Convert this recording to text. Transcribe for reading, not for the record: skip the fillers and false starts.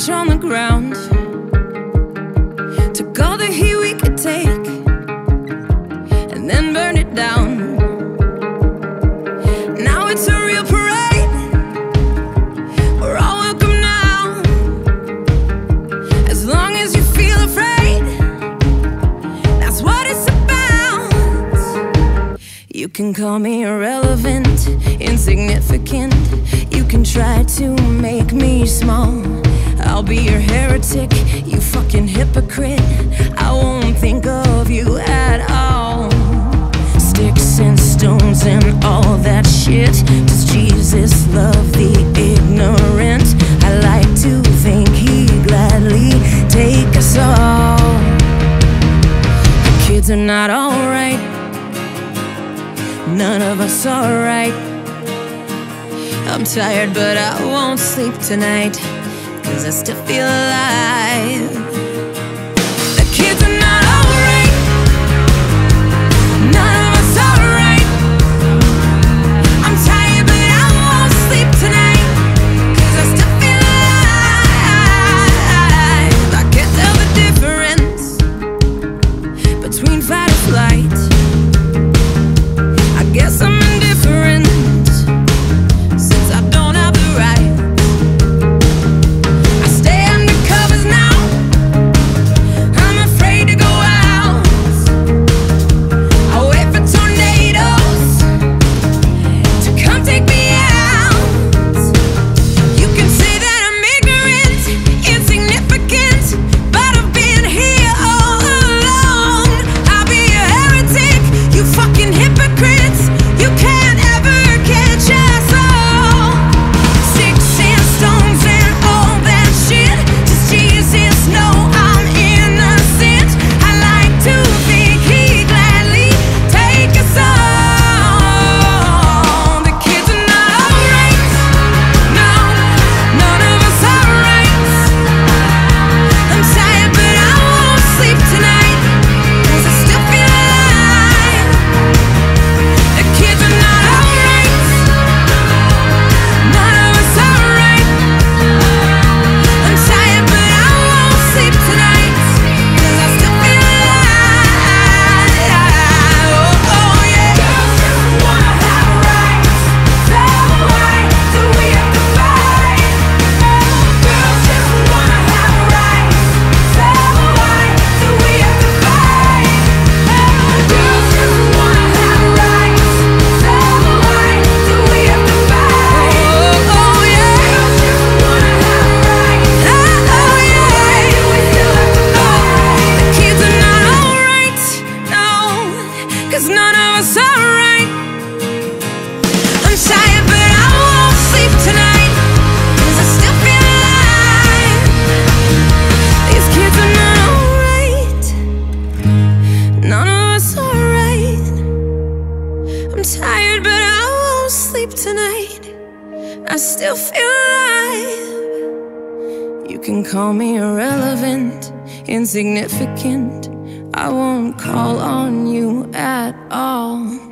ash on the ground. Took all the heat we could take and then burned it down. Now it's a real parade. We're all welcome now. As long as you feel afraid, that's what it's about. You can call me irrelevant, insignificant. You can try to make me small. I'll be your heretic, you fucking hypocrite. I won't think of you at all. Sticks and stones and all that shit. Does Jesus love the ignorant? I like to think he gladly take us all. The kids are not alright. None of us are right. I'm tired but I won't sleep tonight, 'cause I still feel alive. The kids are not alright. None of us are right. I'm tired but I won't sleep tonight, 'cause I still feel alive. I can't tell the difference between fight or flight. I guess I'm indifferent. I'm tired, but I won't sleep tonight. I still feel alive. You can call me irrelevant, insignificant. I won't call on you at all.